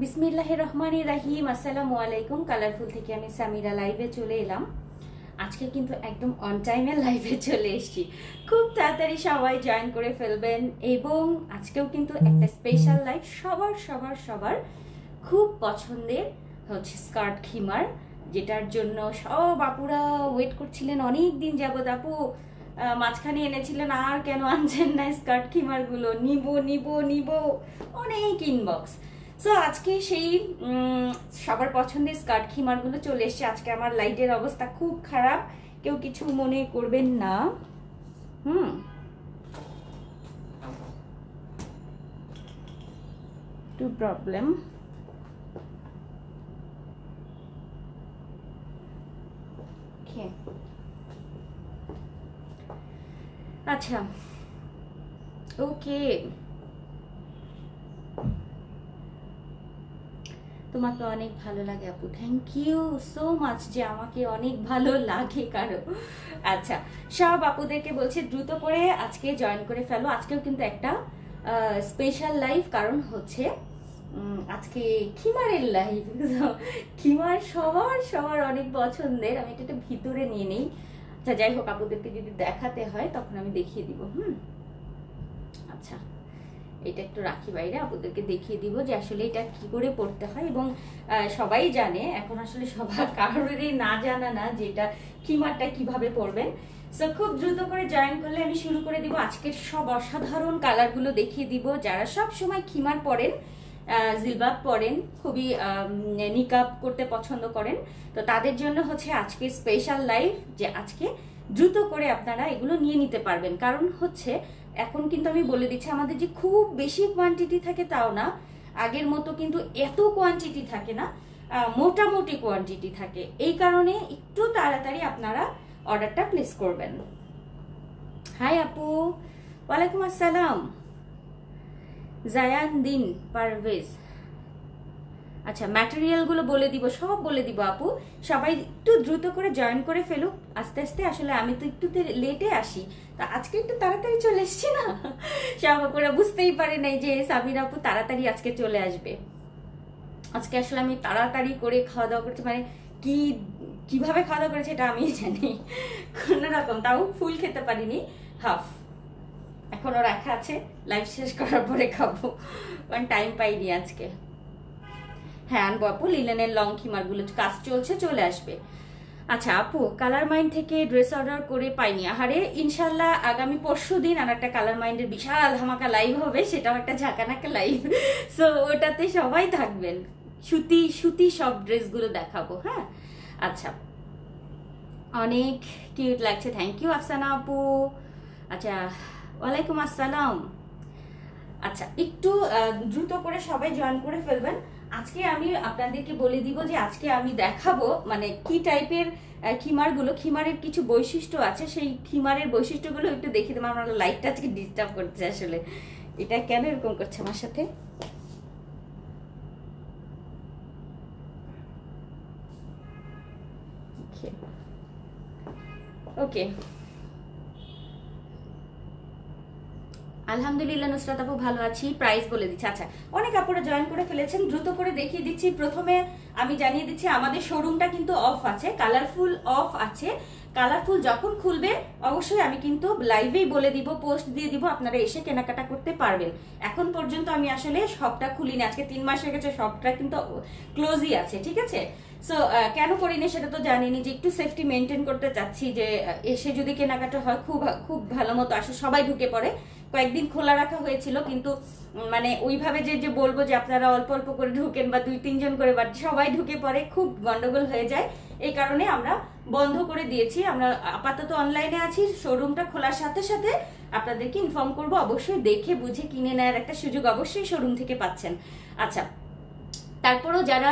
बिस्मिल्लाहिर्रहमानिर्रहीम अस्सलामुआलैकुम कलरफुल थेके आमी सामीरा लाइवे चले एलाम आज के किन्तु एकदम अन टाइमे लाइवे चले एसेछि खूब ताड़ाताड़ी सबाई जयन करे फेलबेन एबं आजकेओ किन्तु एकटा स्पेशल लाइव सबार सबार सबार खूब पछंदेर होच्छे स्कार्ट खिमार जेटार जोन्नो सब आपुरा वेट करछिलेन अनेक दिन याबत आपु माঝখানে এনেছিলেন আর কেন আনছেন না স্কার্ট খিমারগুলো নিব নিব নিব অনেক ইনবক্স सो आज के सबार पछंदेर स्कार्ट खिमारगुलो चले एसेछे आज के आमार लाइटेर अवस्था खूब खराब केउ किछु मने करबेन ना टू प्रॉब्लम अच्छा ओके তোমাকে অনেক ভালো লাগে আপু থ্যাংক ইউ সো মাচ যে আমাকে অনেক ভালো লাগে কারো আচ্ছা সব আপুদেরকে বলছি দ্রুত করে আজকে জয়েন করে ফেলো আজকেও কিন্তু একটা স্পেশাল লাইভ কারণ হচ্ছে আজকে খিমারের লাইভ খিমার সবার সবার অনেক পছন্দের আমি এটা ভিতরে নিয়ে নেই আচ্ছা যাই হোক আপুদেরকে যদি দেখাতে হয় তখন আমি দেখিয়ে দিব আচ্ছা এটা একটু রাখি বাইরে আপনাদেরকে দেখিয়ে দিব যে আসলে এটা কি করে পড়তে হয় এবং সবাই জানে এখন আসলে সবার কারোরই না জানা না যে এটা কিমারটা কিভাবে পড়বেন সো খুব দ্রুত করে জয়েন করলে আমি শুরু করে দিব আজকের সব অসাধারণ কালারগুলো দেখিয়ে দিব যারা সব সময় কিমার পড়েন জিলবাব পড়েন খুবই নিকাব করতে পছন্দ করেন তো তাদের জন্য হচ্ছে আজকে স্পেশাল লাইভ যে আজকে দ্রুত করে আপনারা এগুলো নিয়ে নিতে পারবেন কারণ হচ্ছে এখন কিন্তু আমি বলে দিচ্ছি আমাদের যে খুব বেশি কোয়ান্টিটি থাকে তাও না আগের মতো কিন্তু এত কোয়ান্টিটি থাকে না মোটামুটি কোয়ান্টিটি থাকে এই কারণে একটু তাড়াতাড়ি আপনারা অর্ডারটা প্লেস করবেন হাই আপু ওয়ালাইকুম আসসালাম জায়ান দিন পারভেজ আচ্ছা ম্যাটেরিয়াল গুলো বলে দিব সব বলে দিব আপু সবাই একটু দ্রুত করে জয়েন করে ফেলুক আস্তে আস্তে আসলে আমি তো একটু লেটে আসি তা আজকে একটু তাড়াতাড়ি চলে এসেছি না সব আপুরা বুঝতেই পারে নাই যে সামিরা আপু তাড়াতাড়ি আজকে চলে আসবে আজকে আসলে আমি তাড়াতাড়ি করে খাওয়া দাওয়া করতে মানে কি কিভাবে খাওয়া দাওয়া করেছে এটা আমি জানি কোনো রকম তাও ফুল খেতে পারিনি হাফ এখনো রাখা আছে লাইভ শেষ করার পরে খাবো কারণ টাইম পাইনি আজকে হ্যাঁ আনবো আপু লিলেনের লং খিমারগুলো কাজ চলছে চলে আসবে আচ্ছা আপু কালার মাইন্ড থেকে ড্রেস অর্ডার করে পাইনি আহারে ইনশাল্লাহ আগামী পরশু দিন আর একটা কালার মাইন্ডের বিশাল ধামাকা লাইভ হবে সেটাও একটা ঝাঁকানাকা লাইভ সো ওটাতে সবাই থাকবেন সুতি সুতি সব ড্রেসগুলো দেখাবো হ্যাঁ আচ্ছা অনেক কিউট লাগছে থ্যাংক ইউ আফসানা আপু আচ্ছা ওয়ালাইকুম আসসালাম আচ্ছা একটু দ্রুত করে সবাই জয়েন করে ফেলবেন আজকে আমি আপনাদেরকে বলে দিব যে আজকে আমি দেখাবো মানে কি টাইপের খিমারগুলো খিমারের কিছু বৈশিষ্ট্য আছে সেই খিমারের বৈশিষ্ট্যগুলো একটু দেখিয়ে দেব আমরা লাইটটা আজকে ডিস্টার্ব করছে আসলে এটা কেন এরকম করছে আমার সাথে ওকে আলহামদুলিল্লাহ নুসরাত আপু ভালো আছি প্রাইস বলে দিচ্ছি আচ্ছা অনেক আপুরা জয়েন করে ফেলেছেন দ্রুত করে দেখিয়ে দিচ্ছি প্রথমে আমি জানিয়ে দিচ্ছি আমাদের শোরুমটা কিন্তু অফ আছে কালারফুল অফ আছে কালারফুল যখন খুলবে অবশ্যই আমি কিন্তু লাইভেই বলে দিব পোস্ট দিয়ে দিব আপনারা এসে কেনাকাটা করতে পারবেন এখন পর্যন্ত আমি আসলে সবটা খুলিনি আজকে ৩ মাস হয়ে গেছে সবটা কিন্তু ক্লোজই আছে ঠিক আছে সো কেন করিনি সেটা তো জানিনি যে একটু সেফটি মেনটেন করতে চাচ্ছি যে এসে যদি কেনাকাটা হয় খুব খুব ভালো মতো আসে সবাই ঢুকে পড়ে কয়েকদিন খোলা রাখা হয়েছিল কিন্তু মানে ওইভাবে যে যে বলবো যে আপনারা অল্প অল্প করে ঢুকেন বা ২-৩ জন করে বাট সবাই ঢুকে পড়ে খুব গন্ডগোল হয়ে যায় এই কারণে আমরা বন্ধ করে দিয়েছি আমরা আপাতত অনলাইনে আছি শোরুমটা খোলার সাথে সাথে আপনাদেরকে ইনফর্ম করব অবশ্যই দেখে বুঝে কিনে নেওয়ার একটা সুযোগ অবশ্যই শোরুম থেকে পাচ্ছেন আচ্ছা তারপরেও যারা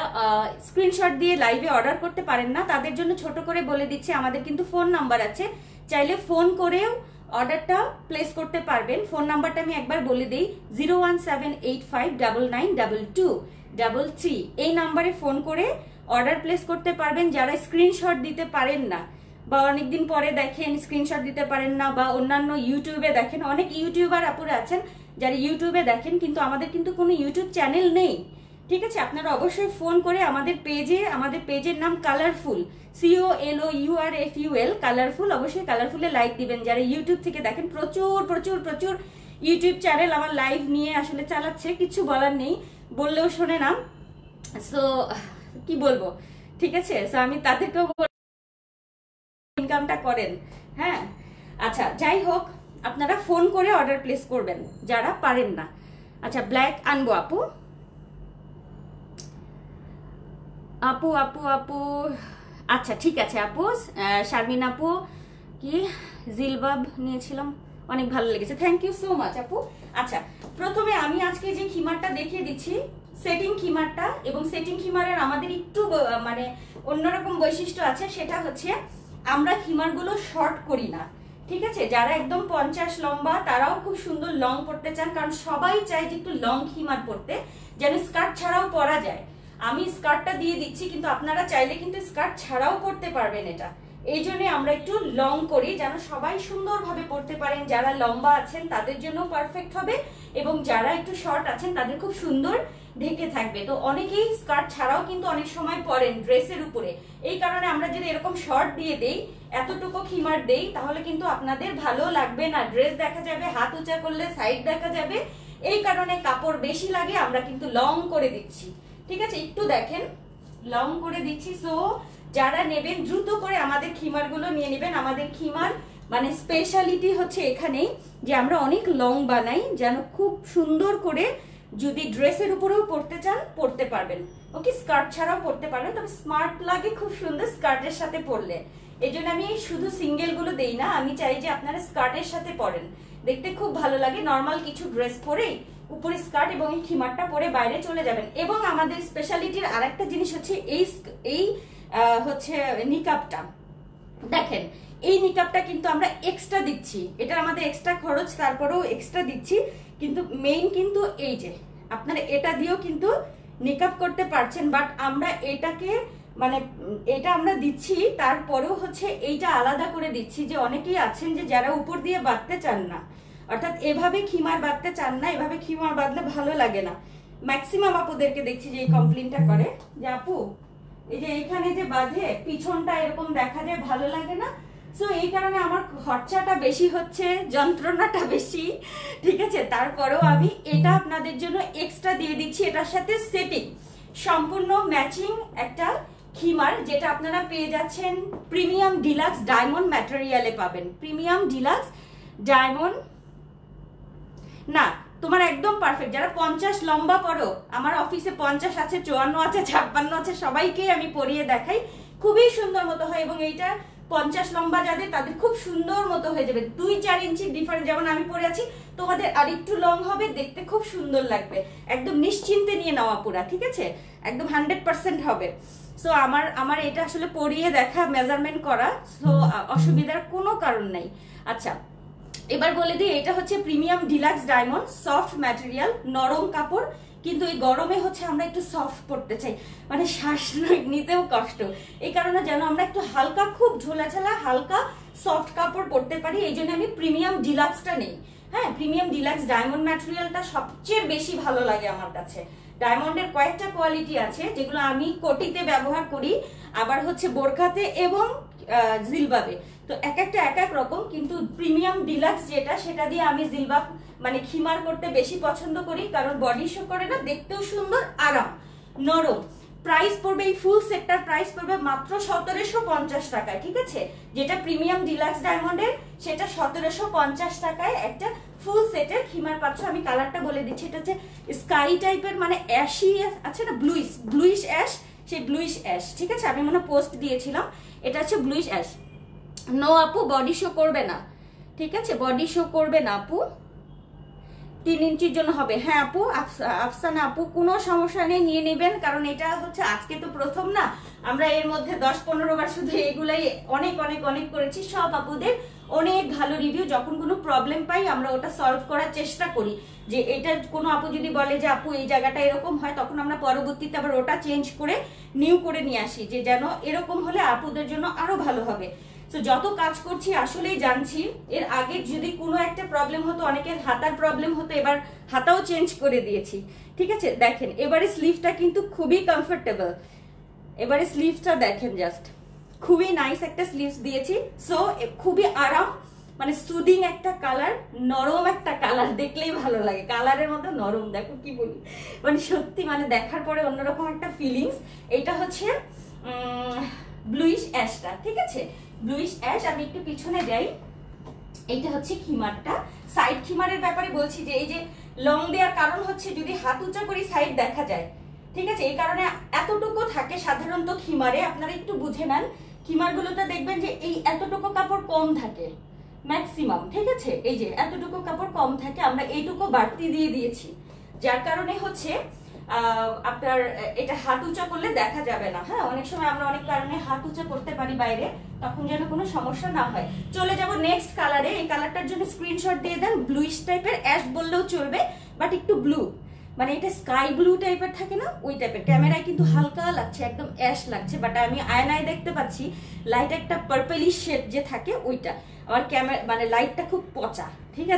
স্ক্রিনশট দিয়ে লাইভে অর্ডার করতে পারেন না তাদের জন্য ছোট করে বলে দিচ্ছি আমাদের কিন্তু ফোন নাম্বার আছে চাইলে ফোন করেও অর্ডারটা প্লেস করতে পারবেন ফোন নাম্বারটা আমি একবার বলে দেই 01785999233 এই নাম্বারে ফোন করে অর্ডার প্লেস করতে পারবেন যারা স্ক্রিনশট দিতে পারেন না বা অনেকদিন পরে দেখেন স্ক্রিনশট দিতে পারেন না বা অন্যান্য ইউটিউবে দেখেন অনেক ইউটিউবার আপুরা আছেন যারা ইউটিউবে দেখেন কিন্তু আমাদের কিন্তু কোনো ইউটিউব চ্যানেল নেই ठीक है, आपनारा अवश्य फोन करे पेजर नाम कलरफुल COLOURFUL कलरफुल अवश्य कलरफुले लाइक दिबेन। जारा यूट्यूब थेके देखें प्रचुर प्रचुर प्रचुर यूट्यूब चैनल आमार लाइव निये आसले चालाच्छे, किछु बोलार नेई, बोललेओ शोने ना, सो कि बोलबो, ठीक है। सो आमी तादेरकेओ बोलबो इनकामटा करेन, हाँ। अच्छा जाई होक, आपनारा फोन करे अर्डार प्लेस करबेन जारा पारेन ना। अच्छा ब्लैक आनबो आपू आपू आपू आपू अच्छा ठीक है आपू शार्मिन आपू कि जिलबाब नियेछिलाम अनेक भालो लेगेछे, थैंक यू सो माच आपू। अच्छा प्रथमे आमी आजके जे खिमारटा देखिए दिच्छी सेटिंग खिमारटा, एबं सेटिंग खिमारेर आमादेर एकटू माने अन्यरकम वैशिष्ट्य आछे, सेटा होच्छे आमरा खिमारगुलो शर्ट करी ना, ठीक है। जारा एकदम 50 लम्बा ताराओ खूब सुंदर लंग पड़ते चान, कारण सबाई चाय जे एकटू लंग खिमार पड़ते जेन स्कार्ट छाड़ाओ परा जाए। आमी स्कार्टटा दिए दिच्छी किन्तु आपनारा चाइले किन्तु स्कार्ट छाड़ाओ करते पारबेन, एटा एइजन्य आमरा एकटू लंग करी जेन सबाई सुंदरभावे पड़ते पारेन। जारा लम्बा आछेन तादेर जन्य पारफेक्ट होबे एबं जारा एकटू शर्ट आछेन तादेर खूब सुंदर ढेके थाकबे। तो अनेकेई स्कार्ट छाड़ाओ किन्तु अनेक समय परेन ड्रेसेर उपरे, एई कारणे आमरा जोदि एरकम शर्ट दिए देई एतटुकु खिमार देई ताहले किन्तु आपनादेर भालो लागबे ना, ड्रेस देखा जाबे, हाथ उंचा करले साइड देखा जाबे, एई कारणे कापड़ बेशी लागे आमरा किन्तु लंग करे दिच्छी, ठीक है। एक देखें लंग कर दीची, सो जरा नेबें द्रुत कर खिमार गुलो निये नेबें। खिमार माने स्पेशालिटी होच्छे एखाने जे आमरा अनेक लंग बनाई जानो खूब सुंदर करे जुदी ड्रेसेर उपरेও पड़ते चान पड़ते पारबेन, ओके स्कार्ट छाड़ाओ पड़ते पारबेन, तबे स्मार्ट लागे खूब सुंदर स्कार्टेर साथे पड़ले। एइजोन्य आमी शुधु सिंगल गुलो देई ना, आमी चाइ जे आपनारा स्कार्टेर साथे पड़ेन, देखते खूब भालो लागे। नर्माल किछु ड्रेस परे ऊपर स्कार्ट एवं खिमारटा परे बाहरे चले जाबेन। स्पेशालिटीर आरेकटा जिनिस होच्छे एई होच्छे निकाबटा, देखें एई निकाबटा किन्तु आमरा एक्सट्रा दिच्छी, एटार आमादेर एक्सट्रा खरच, तारपरेও एक्सट्रा दिच्छी, किन्तु मेइन किन्तु एई जे आपनारा एटा दिएও किन्तु निकाब करते पारछेन, बाट आमरा एटाके माने एटा आमरा दिच्छी तारपरेও होच्छे एइটা आलादा करे दिच्छी। जे अनेकेই आছেন যে যারা উপর দিয়ে বাঁধতে চান না, अर्थात एभावे खिमार बांधते चान ना, एभावे खिमार बांधले भालो लागे ना। मैक्सिमाम आपुदेरके देखछि जे कमप्लेनटा करे जे आपू एई जे एखाने जे बांधे पिछनटा एरकम देखा जाय भालो लागे ना, सो एई कारणे आमार खर्चाटा बेशी होच्छे, यंत्रणाटा बेशी, ठीक आछे। तारपरेও आमी एटा आपनादेर जोन्नो एक्सट्रा दिये दिच्छि, एटार साथे सेटिंग सम्पूर्ण मैचिंग एकटा खिमार जेटा आपनारा पेये जाচ্ছেন प्रिमियम डिलक्स डायमंड मटेरियाले पाबेन। प्रिमियम डिलक्स डायमंड ना तुम्हारा एकदम परफेक्ट, जरा 50 लम्बा पड़ो, आमार अफिसे 50 आछे, 54 आछे, 56 आछे, सबाईके आमी परिये देखाई, खूबई सुंदर मतो हय। एबं एटा 50 लम्बा जादेर तादेर खूब सुंदर मतो हये जाबे, 2-4 इंचि डिफरेंट, जेमन आमी परे आछि तोमादेर आरेकटू लंग होबे, देखते खूब सुंदर लागबे, एकदम निश्चिंते निये नाओ पुरा, ठीक आछे, एकदम 100% होबे। सो आमार आमार एटा आसले परिये देखा मेजारमेंट करा, सो असुविधार कोनो कारण नाई। अच्छा एबार बोले दी एटा होच्छे premium deluxe diamond, soft material, नरम कपड़, किन्तु एई गरमे होच्छे आमरा एकटू सफ्ट पड़ते चाइ, माने श्वास नितेও कष्ट, एई कारणे जेन आमरा एकटू हालका खूब झोलाझाला हालका सफ्ट कपड़ पड़ते पारी, एई जोन्नो आमी प्रिमियम डिलक्सटा नेই, हाँ। प्रिमियम डिलक्स डायमंड मटेरियलटा सबचेये बेशी भालो लागे आमार काछे। डायमंडेर कयेकटा क्वालिटी आछे जेगुलो आमी कोटिते व्यवहार करी, आबार होच्छे बोरखाते एबं जिलबाबे, तो एक एक एक रकम, किन्तु प्रिमियम डिलक्स जेटा सेटा दिये आमी जिलबाब माने खिमार करते बेशी पछंद करी, कारण बडी शो करे ना, देखतेও सुंदर, आराम, नरम। प्राइस पड़बे फुल सेटटार प्राइस पड़बे मात्र 1750 टाकाय, ठीक आछे। जेटा प्रिमियम डिलक्स डायमंडेर सेटा 1750 टाकाय एकटा फुल सेटेर खिमार पाচ্ছ। आमी कालारटा बोले दिচ্ছি, এটা হচ্ছে স্কাই টাইপের, মানে অ্যাশি আছে না, ব্লুইশ, ব্লুইশ অ্যাশ, সেই ব্লুইশ অ্যাশ, ঠিক আছে। আমি মনে পোস্ট দিয়েছিলাম, এটা হচ্ছে ব্লুইশ অ্যাশ। नो আপু বডি শো করবে না, ঠিক আছে, বডি শো করবে না আপু, 3 ইঞ্চির জন্য হবে, হ্যাঁ আপু, আফসানা আপু কোনো সমস্যা নেই, নিয়ে নেবেন, কারণ এটা হচ্ছে আজকে তো প্রথম না, আমরা এর মধ্যে 10-15 বার শুধু এগুলাই অনেক অনেক অনেক করেছি, সব আপুদের অনেক ভালো রিভিউ। যখন কোনো প্রবলেম পাই আমরা ওটা সলভ করার চেষ্টা করি, যে এটা কোনো আপু যদি বলে যে আপু এই জায়গাটা এরকম হয়, তখন আমরা পরবর্তীতে আবার ওটা চেঞ্জ করে নিউ করে নিয়ে আসি, যে যেন এরকম হলে আপুদের জন্য আরো ভালো হবে। सो जो काज कर आगे जदि प्रॉब्लेम हतो अनेक हाथार प्रॉब्लेम हतो एबार हाथाओ चेंज कर दिए ठीक है। देखें एबारे स्लीवटा किन्तु खूब ही कम्फर्टेबल एबारे स्लीवटा देखें जस्ट खूब ही नाइस एक स्लीवस दिए सो खूब ही आराम माने सूदिंग एक कलर नरम एक कलर देखले ही भालो लागे कलर मत नरम देखो कि बोली माने सत्यि माने देखार परे अन्यरकम एक फिलिंग्स एटा होच्छे ब्लुइश एशटा ठीक है। ब्लुइश एश आमि एकटु पिछने जाई एटा होच्छे खिमारटा साइड खिमारेर ब्यापारे बोलछि जे ए जे लंग देयार कारण होच्छे जोदि हात उच्चा करे साइड देखा जाय ठीक है। ये कारण एतटुकु थाके साधारणत खिमारे आपनारा एकटु बुझे नेन खिमारगुलोते देखबेन जे ए एतटुकु कापड़ कम थाके मैक्सिमाम ठीक है। ये एतटुकु कपड़ कम थाके आमरा एइटुकु बाड़ती दिए दिएछि जार कारणे होच्छे आपनार एटा हाथ उचा करले देखा जाबे ना। हाँ अनेक समय आमरा अनेक कारणे हाथ उचा करते पारी बाइरे तखन जेन कोनो समस्या ना हय। चले जाबो नेक्स्ट कालारे एइ कालारटार जोन्नो स्क्रीनशट दिए देन ब्लुइश टाइपेर एश बोललेओ चलबे बाट एकटु ब्लू माने एटा स्काई ब्लू टाइपेर थाके ना ओई टाइपेर क्यामेराय किन्तु हालका लागछे एकदम एश लागछे बाट आमि आयनाय देखते पाच्छी लाइट एकटा पार्पलिश शेड जे थाके ओइटा और कैमरा माने लाइटा खूब पचा ठीक है।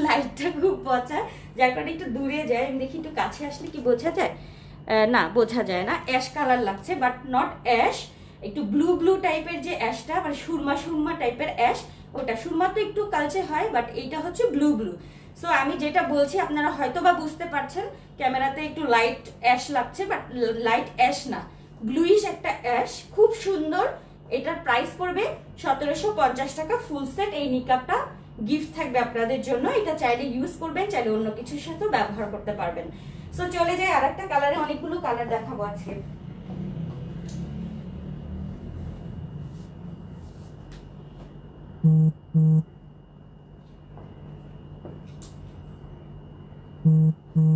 लाइटा खूब पचा जार कारण एक दूरे जाए देखी एक काछे आसले कि बोझा जाए ना बोझा जाए ना एश कलर लागछे बाट नट एश एक ब्लू ब्लू टाइपेर जे एशटा माने सुरमा सुरमा टाइपेर एश ओटा सुरमा तो एकटु कालचे हय बाट एटा होच्छे ब्लू ब्लू। सो आमी जेटा बोलছি আপনারা হয়তো বা বুঝতে পারছেন ক্যামেরাতে একটু লাইট অ্যাশ লাগছে বাট লাইট অ্যাশ না ব্লুইশ একটা অ্যাশ খুব সুন্দর। এটার প্রাইস পড়বে 1750 টাকা ফুল সেট। এই নিকাবটা গিফট থাকবে আপনাদের জন্য। এটা চাইলে ইউজ করবেন চাইলে অন্য কিছুর সাথে ব্যবহার করতে পারবেন। সো চলে যাই আরেকটা কালারে অনেকগুলো কালার দেখাবো আজকে। निकापटा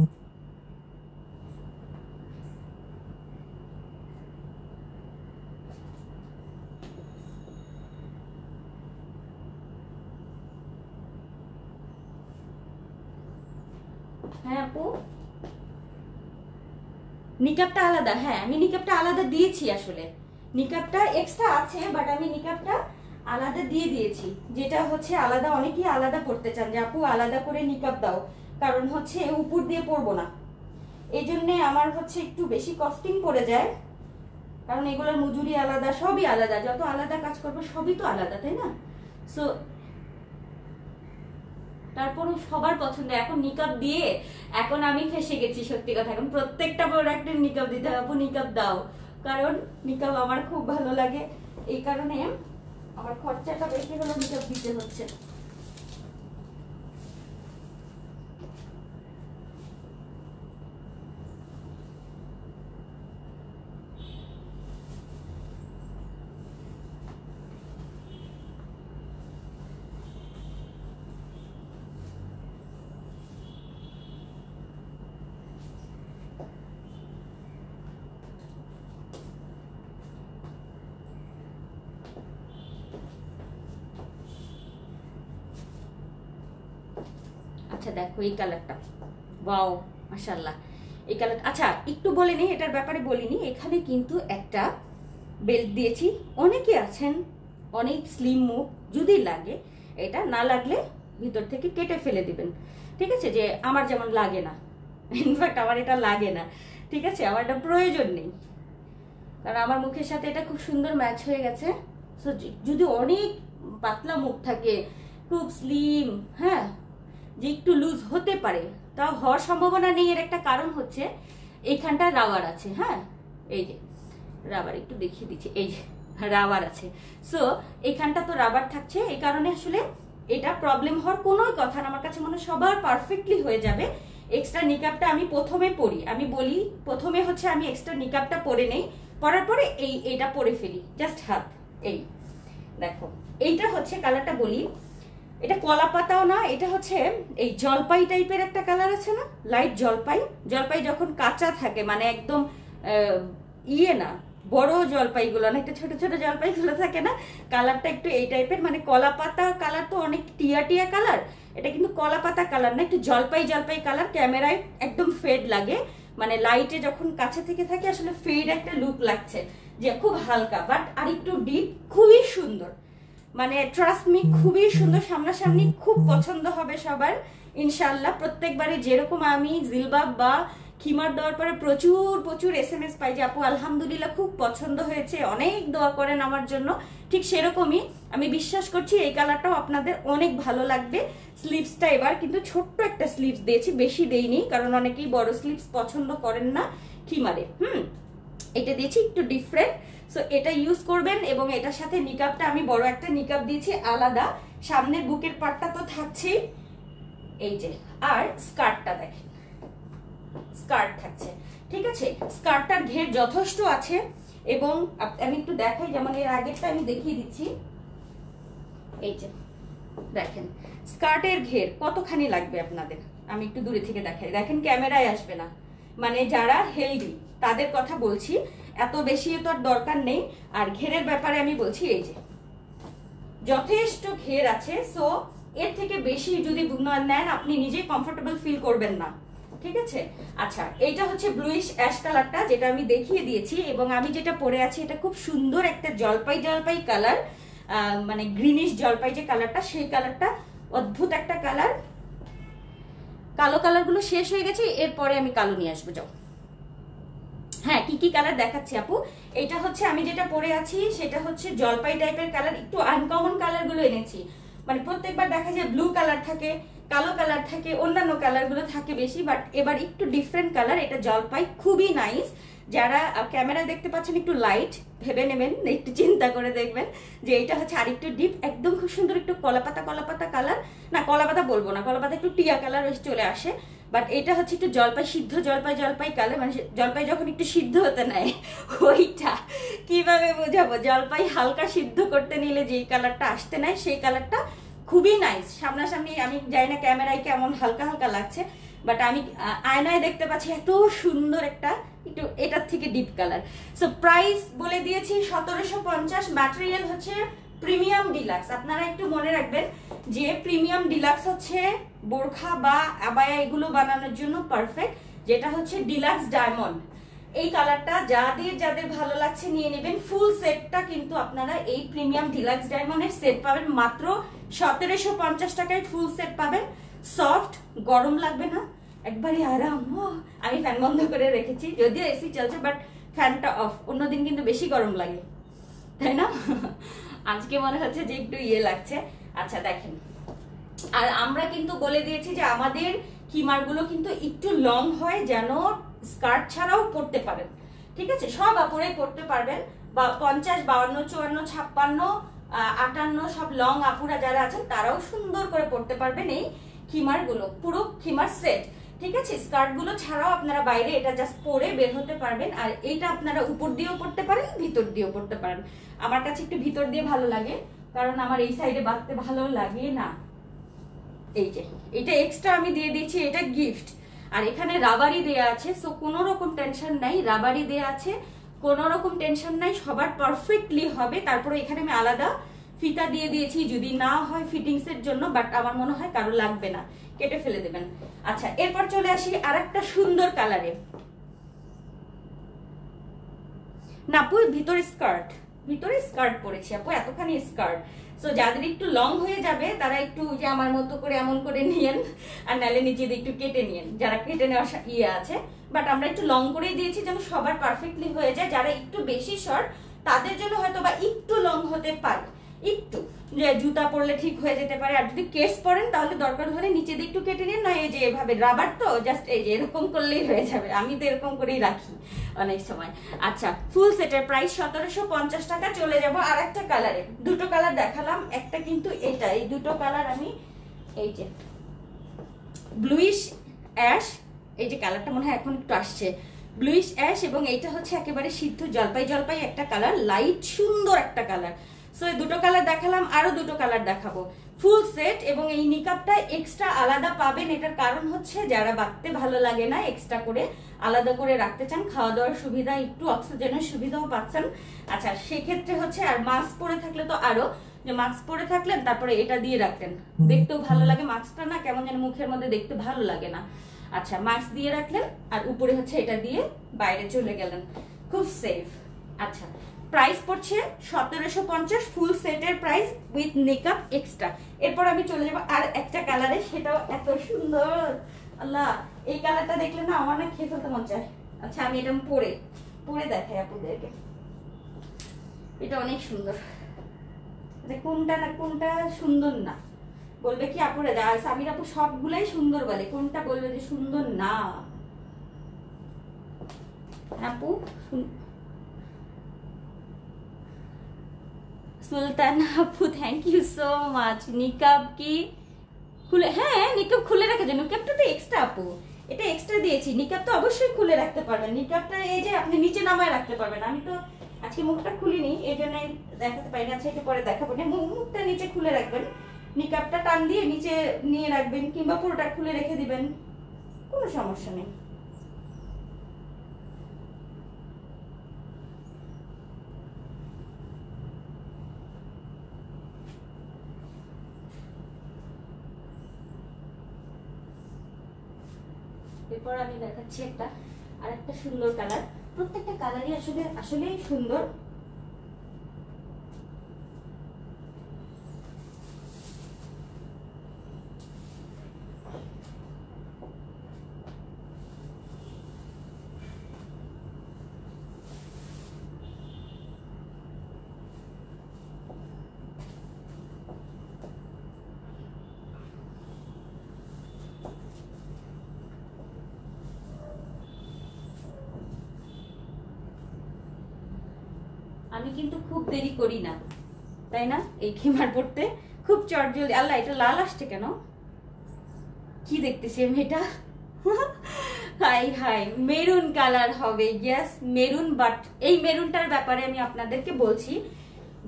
आलादा हाँ निकापटा आलादा दिएछि आसले निकापटा एक्सट्रा आछे बाट आमी निकापटा आलादा दिए दिएछि जेटा होच्छे आलादा अनेकेई आलादा पड़ते चान जे आपु आलादा करे निकाप दाओ कारण होच्छे ऊपर दिए पड़बो ना एजन्य आमार होच्छे एकटु बेशी कस्टिंग पड़े जाए कारण एगुलोर मजुरी आलादा सबई आलादा जत आलादा काज करबो सबई तो आलादा ताई ना। सो तारपरेও সবার পছন্দ এখন নিকাপ দিয়ে এখন আমি ফেসে গেছি সত্যি কথা। এখন প্রত্যেকটা প্রোডাক্টের নিকাপ দিতে হবে নিকাপ দাও কারণ নিকাপ আমার খুব ভালো লাগে এই কারণে আমার খরচাটা বেশি হলো নিকাপ দিতে হচ্ছে। अच्छा देखो ये कलरटा वाओ माशाल्लाह ये कलर अच्छा एकटू बोले नहीं एटार ব্যাপারে বলিনি এখানে কিন্তু একটা বেল্ট দিয়েছি। অনেকে আছেন অনেক স্লিম মুখ যদি লাগে এটা না লাগলে ভিতর থেকে কেটে ফেলে দিবেন ঠিক আছে। যে আমার যেমন লাগে না ইনফ্যাক্ট আমার এটা লাগে না ঠিক আছে আমার এটা প্রয়োজন নেই কারণ আমার মুখের সাথে এটা খুব সুন্দর ম্যাচ হয়ে গেছে। সো যদি অনেক পাতলা মুখ থাকে খুব স্লিম হ্যাঁ যে একটু লুজ হতে পারে তাও হওয়ার সম্ভাবনা নেই এর একটা কারণ হচ্ছে এইখানটা রাবার আছে হ্যাঁ এই যে রাবার একটু দেখিয়ে দিচ্ছি এই রাবার আছে। সো এইখানটা তো রাবার থাকছে এই কারণে আসলে এটা প্রবলেম হওয়ার কোনো কথা না আমার কাছে মনে সবার পারফেক্টলি হয়ে যাবে। এক্সট্রা নিকাপটা আমি প্রথমে পরি আমি বলি প্রথমে হচ্ছে আমি এক্সট্রা নিকাপটা পরে নেই পরার পরে এই এটা পরে ফেলি জাস্ট হাত এই দেখো এইটা হচ্ছে কালারটা বলি এটা কলা পাতাও না এটা হচ্ছে এই জলপাই টাইপের একটা কালার আছে না লাইট জলপাই জলপাই যখন কাঁচা থাকে মানে একদম ইয়ে না বড় জলপাইগুলো না একটা ছোট ছোট জলপাইগুলো থাকে না কালারটা একটু এই টাইপের মানে কলা পাতা কালার তো অনেক টিয়া টিয়া কালার এটা কিন্তু কলা পাতা কালার না একটু জলপাই জলপাই কালার ক্যামেরায় একদম ফেড লাগে মানে লাইটে যখন কাছে থেকে থাকে আসলে ফেড একটা লুক লাগছে যে খুব হালকা বাট আর একটু ডিপ খুবই সুন্দর। माने ट्रस्ट मी खूबी सुंदर सामना सामने खूब पसंद है सबार इनशाल्लाह। प्रत्येक बारे जे रकम जिलबाब बा खिमार देवार पर प्रचुर प्रचुर एस एम एस पाई जे आपू आलहमदुलिल्लाह खूब पसंद हो अनेक दुआ करें आमार जन्नो। ठीक सेरकमई आमी विश्वास करछि एई कालारटाओ आपनादेर अनेक भालो लागबे। स्लीवसटा एबार किन्तु छोट्ट एकटा स्लीवस दिएछि, बेशी देइनि कारण अनेकेई बड़ो स्लीवस पसंद करेन ना खिमारे। एटा दिएछि एकटु डिफरेंट, सो एटा यूज करबेन एबं एटार साथे निकाबटा आमी बड़ो एकटा निकाब दिएछि आलादा। सामनेर बुकेर पार्टटा तो थाकछेई এই যে, আর স্কার্টটা দেখেন স্কার্ট থাকছে। ঠিক আছে, স্কার্টটার ঘের যথেষ্ট আছে এবং আমি একটু দেখাই, যেমন এর আগেরটা আমি দেখিয়ে দিচ্ছি। এই যে দেখেন স্কার্টের ঘের কতখানি লাগবে আপনাদের, আমি একটু দূরে থেকে দেখাই। দেখেন ক্যামেরায় আসবে না, মানে যারা হেলদি তাদের কথা বলছি, এত বেশি তো দরকার নেই। আর ঘেরের ব্যাপারে আমি বলছি এই যে যথেষ্ট ঘের আছে, সো এর থেকে বেশি যদি নেন আপনি নিজে কমফোর্টেবল ফিল করবেন না। ঠিক আছে, আচ্ছা এইটা হচ্ছে ব্লুইশ অ্যাশ কালারটা যেটা আমি দেখিয়ে দিয়েছি এবং আমি যেটা পরে আছি এটা খুব সুন্দর একটা জলপাই জলপাই কালার, মানে গ্রিনিশ জলপাই যে কালারটা সেই কালারটা অদ্ভুত একটা কালার। কালো কালারগুলো শেষ হয়ে গেছে, এরপরে আমি কালো নিয়ে আসবো। যাও হ্যাঁ, কি কালার দেখাচ্ছি আপু। এটা হচ্ছে আমি যেটা পরে আছি সেটা হচ্ছে জলপাই টাইপের কালার, একটু আনকমন কালারগুলো এনেছি। মানে প্রত্যেকবার দেখা যায় ব্লু কালার থাকে, কালো কালার থাকে, অন্যান্য কালারগুলো থাকে বেশি, বাট এবার একটু ডিফারেন্ট কালার। এটা জলপাই, খুবই নাইস। যারা ক্যামেরা দেখতে পাচ্ছেন একটু লাইট ভেবে নেবেন, একটু চিন্তা করে দেখবেন যে এটা হচ্ছে আর একটু ডিপ, একদম খুব সুন্দর একটু কলাপাতা কলাপাতা কালার, না কলাপাতা বলবো না, কলাপাতা একটু টিয়া কালার চলে আসে। বাট এটা হচ্ছে একটু জলপাই সিদ্ধ জলপাই জলপাই কালার, মানে জলপাই যখন একটু সিদ্ধ হতে নেয় ওইটা কিভাবে বোঝাবো, জলপাই হালকা সিদ্ধ করতে নিলে যেই কালারটা আসতে নেয় সেই কালারটা খুবই নাইস। সামনাসামনি আমি জানি না ক্যামেরায় কেমন হালকা হালকা লাগছে, বাট আমি আয়নায় দেখতে পাচ্ছি এত সুন্দর একটা একটু এটার থেকে ডিপ কালার। সো প্রাইস বলে দিয়েছি 1750, ম্যাটেরিয়াল হচ্ছে প্রিমিয়াম ডিলাক্স। আপনারা একটু মনে রাখবেন যে প্রিমিয়াম ডিলাক্স হচ্ছে বোরখা বা আবায়া এগুলো বানানোর জন্য পারফেক্ট, যেটা হচ্ছে ডিলাক্স ডায়মন্ড। এই কালারটা যাদের যাদের ভালো লাগছে নিয়ে নেবেন। ফুল সেটটা কিন্তু আপনারা এই প্রিমিয়াম ডিলাক্স ডায়মন্ডের সেট পাবেন মাত্র 1750 টাকায়। ফুল সেট পাবেন, সফট, গরম লাগবে না, একবারে আরাম। আমি ফ্যান বন্ধ করে রেখেছি, যদিও এসি চলছে বাট ফ্যানটা অফ। অন্যদিন কিন্তু বেশি গরম লাগে তাই না, আজকে মনে হচ্ছে যে একটু ইয়ে লাগছে। আচ্ছা দেখেন, আর আমরা কিন্তু বলে দিয়েছি যে আমাদের খিমারগুলো কিন্তু একটু লং হয় যেন স্কার্ট ছাড়াও পরতে পারেন। ঠিক আছে, সব আপরে পরতে পারবেন, বা 50, 52, 54, 56, 58 সব লং আপুরা যারা আছেন তারাও সুন্দর করে পরতে পারবেন এই খিমারগুলো, পুরো খিমার সেট। ঠিক আছে, স্কার্টগুলো ছাড়াও আপনারা বাইরে এটা জাস্ট পরে বের হতে পারবেন। আর এটা আপনারা উপর দিয়েও পরতে পারেন, ভিতর দিয়েও পরতে পারেন। আমার কাছে একটু ভিতর দিয়ে ভালো লাগে, কারণ আমার এই সাইডে বাঁধতে ভালো লাগে না। এই যে এটা এক্সট্রা আমি দিয়ে দিচ্ছি, এটা গিফট। আর এখানে রাবারি দেয়া আছে, সো কোনো রকম টেনশন নাই, রাবারি দেয়া আছে, কোনো রকম টেনশন নাই, সবার পারফেক্টলি হবে। তারপরে এখানে আমি আলাদা ফিতা দিয়ে দিয়েছি, যদি না হয় ফিটিংসের জন্য, বাট আমার মনে হয় কারো লাগবে না, কেটে ফেলে দেবেন। আচ্ছা এরপর চলে আসি আরেকটা সুন্দর কালারে। না আপু ভিতরে স্কার্ট, ভিতরে স্কার্ট পরেছি আপু, এতখানি স্কার্ট। সো যাদের একটু লং হয়ে যাবে তারা একটু যে আমার মতো করে এমন করে নিয়েন, আর নালে নিজেদের একটু কেটে নিয়েন যারা কেটে নেওয়া ইয়ে আছে। বাট আমরা একটু লং করেই দিয়েছি যেন সবার পারফেক্টলি হয়ে যায়। যারা একটু বেশি শর্ট তাদের জন্য হয়তো বা একটু লং হতে পারে, একটু যে জুতা পরলে ঠিক হয়ে যেতে পারে। আর যদি কেস পরেন তাহলে দরকার হলে নিচে দিয়ে একটু কেটে নিন, নয় এই যে এভাবে রাবার তো জাস্ট এই যে এরকম করলেই হয়ে যাবে। আমি তো এরকম করেই রাখি অনেক সময়। আচ্ছা ফুল সেটের প্রাইস 1750 টাকা। চলে যাব আর একটা কালারে, দুটো কালার দেখালাম, একটা কিন্তু এটা, এই দুটো কালার আমি এই যে ব্লুইশ অ্যাশ, এই যে কালারটা মনে হয় এখন একটু আসছে, ব্লুইশ অ্যাশ, এবং এইটা হচ্ছে একেবারে সিদ্ধ জলপাই জলপাই একটা কালার, লাইট সুন্দর একটা কালার। সো এই দুটো কালার দেখালাম, আরো দুটো কালার দেখাবো ফুল সেট। এবং এই নিকাবটা এক্সট্রা আলাদা পাবেন, এটার কারণ হচ্ছে যারা বাঁধতে ভালো লাগে না এক্সট্রা করে আলাদা করে রাখতে চান, খাওয়া দাওয়ার সুবিধা, একটু অক্সিজেনের সুবিধাও পাচ্ছেন। আচ্ছা সেক্ষেত্রে হচ্ছে, আর মাস্ক পরে থাকলে তো আরো, যে মাস্ক পরে থাকলেন তারপরে এটা দিয়ে রাখলেন, দেখতেও ভালো লাগে মাস্কটা, না কেমন যেন মুখের মধ্যে দেখতে ভালো লাগে না। আচ্ছা মাস্ক দিয়ে রাখলেন আর উপরে হচ্ছে এটা দিয়ে বাইরে চলে গেলেন, খুব সেফ। আচ্ছা प्राइस पड़े 1750 फुल सेटर प्राइस उइथ मेकअप एक्सट्रा। एरपर आमी चले जाब आर एकटा कालारे, सेटाओ एत सुंदर आल्लाह এই কালারটা দেখলে না আমার না খেয়ে ফেলতে মন চায়। আচ্ছা আমি এটা পরে পরে দেখাই আপনাদেরকে, এটা অনেক সুন্দর। এটা কোনটা না কোনটা সুন্দর না বলবে কি আপুরে, সামির আপু সবগুলাই সুন্দর বলে, কোনটা বলবে যে সুন্দর না আপু। सुल्ताना आपू थैंक यू सो माच। निकाब की खुले, हाँ निकाब खुले रखा जाए, निकाबटा तो एक्सट्रा आपू, एटा एक्सट्रा दिए निकाब तो अवश्य खुले रखते पारबेन, निकाबटा ये जे आपनि नीचे नामाय रखते पारबेन। आमि तो आज के मुखटा खुलिनी एजन्य देखाते पारि ना, सेटा परे देखाबो। मुखटा नीचे खुले राखबेन, निकाबटा टान दिए नीचे निये राखबेन किंबा पुरोटा खुले रेखे दिबेन, कोनो समस्या नेई। এরপর আমি দেখাচ্ছি একটা আরেকটা সুন্দর কালার। প্রত্যেকটা কালারই আসলে আসলেই সুন্দর। আমি কিন্তু খুব দেরি করি না তাই না, এই খেমার পড়তে খুব চটজলদি। আল্লাহ এটা লাল আসছে কেন, কি দেখতেছি আমি এটা, হাই হাই মেরুন কালার হবে। ইয়েস মেরুন, বাট এই মেরুনটার ব্যাপারে আমি আপনাদেরকে বলছি,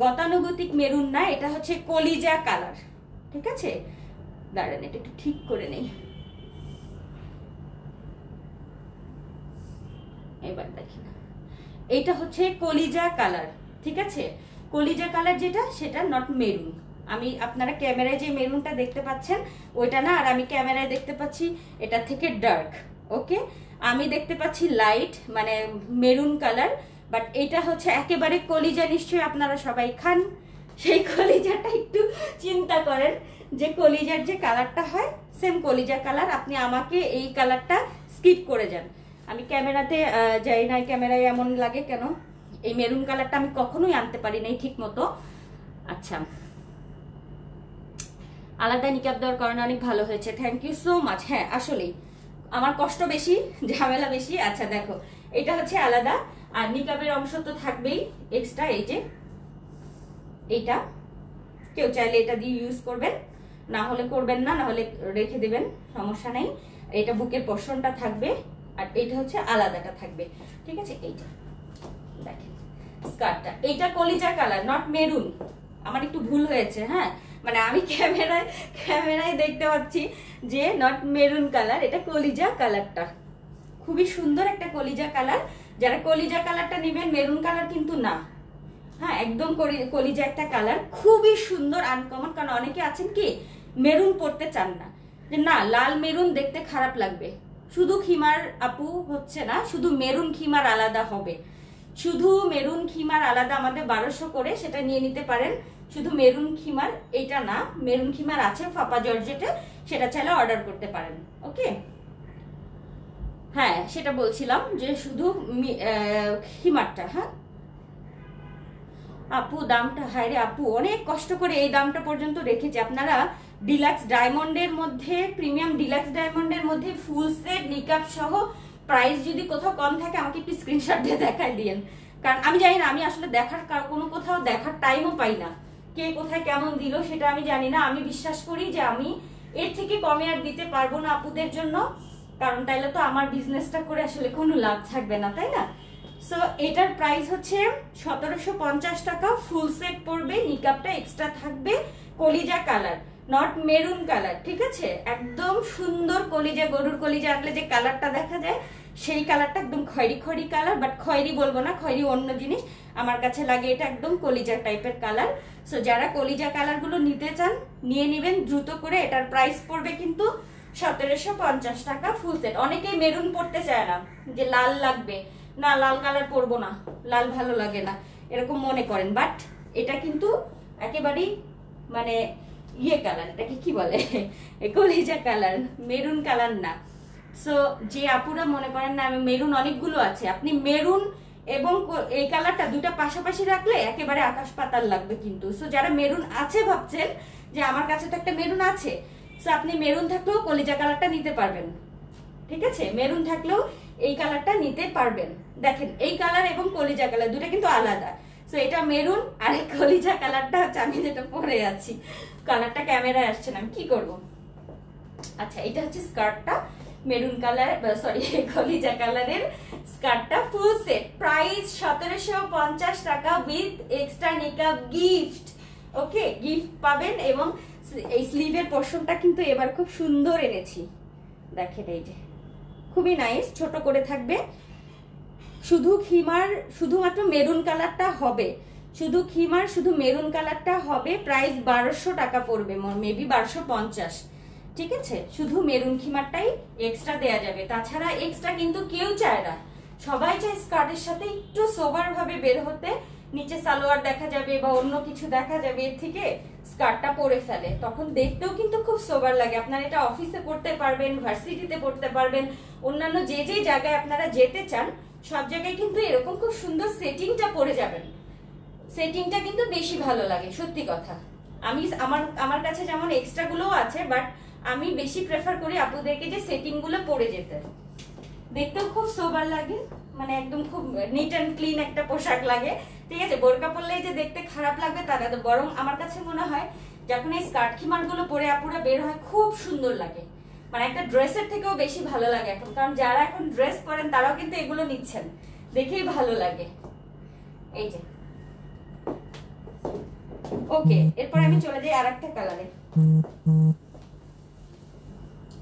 গতানুগতিক মেরুন না, এটা হচ্ছে কলিজা কালার। ঠিক আছে দাঁড়ান এটা একটু ঠিক করে নেই, এবার দেখি না এটা হচ্ছে কলিজা কালার। ঠিক আছে কলিজা কালার যেটা সেটা নট মেরুন। আমি আপনারা ক্যামেরায় যে মেরুনটা দেখতে পাচ্ছেন ওইটা না, আর আমি ক্যামেরায় দেখতে পাচ্ছি এটা থেকে ডার্ক। ওকে আমি দেখতে পাচ্ছি লাইট মানে মেরুন কালার, বাট এটা হচ্ছে একেবারে কলিজা। নিশ্চয়ই আপনারা সবাই খান, সেই কলিজাটা একটু চিন্তা করেন যে কলিজার যে কালারটা হয় সেম কলিজা কালার। আপনি আমাকে এই কালারটা স্কিপ করে যান, আমি ক্যামেরাতে যাই না, ক্যামেরায় এমন লাগে কেন, এই মেরুন কালারটা আমি কখনোই আনতে পারি নাই ঠিক মতো। আচ্ছা আলাদা নিকাব দেওয়ার কারণে অনেক ভালো হয়েছে, থ্যাংক ইউ সো মাচ। হ্যাঁ আসলেই আমার কষ্ট বেশি ঝামেলা বেশি। আচ্ছা দেখো এটা হচ্ছে আলাদা, আর নিকাবের অংশ তো থাকবেই এক্সট্রা। এই যে এইটা কেউ চাইলে এটা দিয়ে ইউজ করবেন, না হলে করবেন না, না হলে রেখে দেবেন সমস্যা নেই। এটা বুকের পোর্শনটা থাকবে আর এটা হচ্ছে আলাদাটা থাকবে। ঠিক আছে এইটা দেখেন স্কার্টটা, এইটা কলিজা কালার নট মেরুন, আমার একটু ভুল হয়েছে। হ্যাঁ মানে আমি ক্যামেরায় দেখতে পাচ্ছি যে নট মেরুন কালার, এটা কলিজা কালারটা। খুবই সুন্দর একটা কলিজা কালার, যারা কলিজা কালারটা নেবেন, মেরুন কালার কিন্তু না। হ্যাঁ একদম কলিজা একটা কালার, খুবই সুন্দর আনকমন। কারণ অনেকে আছেন কি মেরুন পরতে চান না, যে না লাল মেরুন দেখতে খারাপ লাগবে। শুধু খিমার আপু হচ্ছে না, শুধু মেরুন খিমার আলাদা হবে, শুধু মেরুন খিমার আলাদা আমাদের 1200 করে, সেটা নিয়ে নিতে পারেন। শুধু মেরুন খিমার এইটা না, মেরুন খিমার আছে ফাপা জর্জেটে, সেটা চাইলে অর্ডার করতে পারেন। ওকে হ্যাঁ সেটা বলছিলাম যে শুধু খিমারটা। হ্যাঁ আপু দামটা, হায় রে আপু অনেক কষ্ট করে এই দামটা পর্যন্ত রেখেছি। আপনারা ডিলাক্স ডায়মন্ডের মধ্যে, প্রিমিয়াম ডিলাক্স ডায়মন্ডের মধ্যে ফুল সেট নিকাপ সহ প্রাইস যদি কোথাও কম থাকে আমাকে একটু স্ক্রিনশট দিয়ে দেখায় দিয়েন, কারণ আমি জানি না, আমি আসলে দেখার কোনো কোথাও দেখার টাইমও পাই না, কে কোথায় কেমন দিল সেটা আমি জানি না। আমি বিশ্বাস করি যে আমি এর থেকে কমে আর দিতে পারবো না আপুদের জন্য, কারণ তাইলে তো আমার বিজনেসটা করে আসলে কোনো লাভ থাকবে না তাই না। সো এটার প্রাইস হচ্ছে 1750 টাকা, ফুল সেট পড়বে, নিকাপটা এক্সট্রা থাকবে, কলিজা কালার নট মেরুন কালার। ঠিক আছে একদম সুন্দর কলিজা, গরুর কলিজা আনলে যে কালারটা দেখা যায় সেই কালারটা, একদম খয়েরি খয়েরি কালার, বাট খয়েরি বলবো না, খয়েরি অন্য জিনিস আমার কাছে লাগে, এটা একদম কলিজা টাইপের কালার। সো যারা কলিজা কালারগুলো নিতে চান নিয়ে নেবেন দ্রুত করে। এটার প্রাইস পড়বে কিন্তু 1750 টাকা ফুল সেট। অনেকেই মেরুন পড়তে চায় না, যে লাল লাগবে, না লাল কালার পরবো না, লাল ভালো লাগে না, এরকম মনে করেন, বাট এটা কিন্তু একেবারে মানে ইয়ে কালার, এটাকে কি বলে কলিজা কালার, মেরুন কালার না। সো যে আপুরা মনে করেন না আমি মেরুন, অনেকগুলো আছে, আপনি মেরুন এবং এই কালারটা দুটো পাশাপাশি রাখলে একেবারে আকাশ পাতাল লাগবে কিন্তু। সো যারা মেরুন আছে ভাবছেন যে আমার কাছে তো একটা মেরুন আছে, সো আপনি মেরুন থাকলেও কলিজা কালারটা নিতে পারবেন, ঠিক আছে, মেরুন থাকলেও এই কালারটা নিতে পারবেন। দেখেন এই কালার এবং কলিজা কালার দুটো কিন্তু আলাদা। সো এটা মেরুন আর এই কলিজা কালারটা হচ্ছে আমি যেটা পরে আছি, কালারটা ক্যামেরায় আসছে না, আমি কি করব। আচ্ছা এটা হচ্ছে স্কার্টটা, মেরুন কালার সরি কলিজা কালারের স্কার্টটা, ফুল সেট প্রাইস 1750 টাকা উইথ এক্সট্রা নিকাব গিফট। ওকে গিফট পাবেন। এবং এই স্লিভের পোর্শনটা কিন্তু এবার খুব সুন্দর এনেছি, দেখেন এই যে খুবই নাইস, ছোট করে থাকবে, শুধু খিমার শুধুমাত্র মেরুন কালারটা হবে, শুধু খিমার শুধু মেরুন কালারটা হবে। প্রাইস 1200 টাকা পড়বে, মেবি 1250, ঠিক আছে। শুধু মেরুন খিমারটাই এক্সট্রা দেয়া যাবে, তাছাড়া এক্সট্রা কিন্তু কেউ চায় না। সবাই চায় স্কার্টের সাথে একটু সোবার ভাবে বের হতে, নিচে সালোয়ার দেখা যাবে বা অন্য কিছু দেখা যাবে, এর থেকে স্কার্টটা পরে ফেলে, তখন দেখতেও কিন্তু খুব সোবার লাগে। আপনারা এটা অফিসে পড়তে পারবেন, ভার্সিটিতে পড়তে পারবেন, অন্যান্য যে যে জায়গায় আপনারা যেতে চান সব জায়গায় কিন্তু এরকম খুব সুন্দর সেটিংটা পরে যাবেন। সেটিংটা কিন্তু বেশি ভালো লাগে সত্যি কথা। আমি আমার কাছে যেমন এক্সট্রা গুলো আছে, বাট আমি বেশি প্রেফার করি আপনাদেরকে যে সেটিং গুলো পরে যেতে, দেখতেও খুব সোবার লাগে, মানে একদম খুব নিট অ্যান্ড ক্লিন একটা পোশাক লাগে, ঠিক আছে। বোরকা পরলেই যে দেখতে খারাপ লাগবে তা না, বরং আমার কাছে মনে হয় যখন এই স্কার্ট খিমার গুলো পরে আপুরা বের হয় খুব সুন্দর লাগে, মানে একটা ড্রেসের থেকেও বেশি ভালো লাগে এখন। কারণ যারা এখন ড্রেস পরেন তারাও কিন্তু এগুলো নিচ্ছেন, দেখেই ভালো লাগে। এই যে ওকে, এরপর আমি চলে যাই আরেকটা কালারে,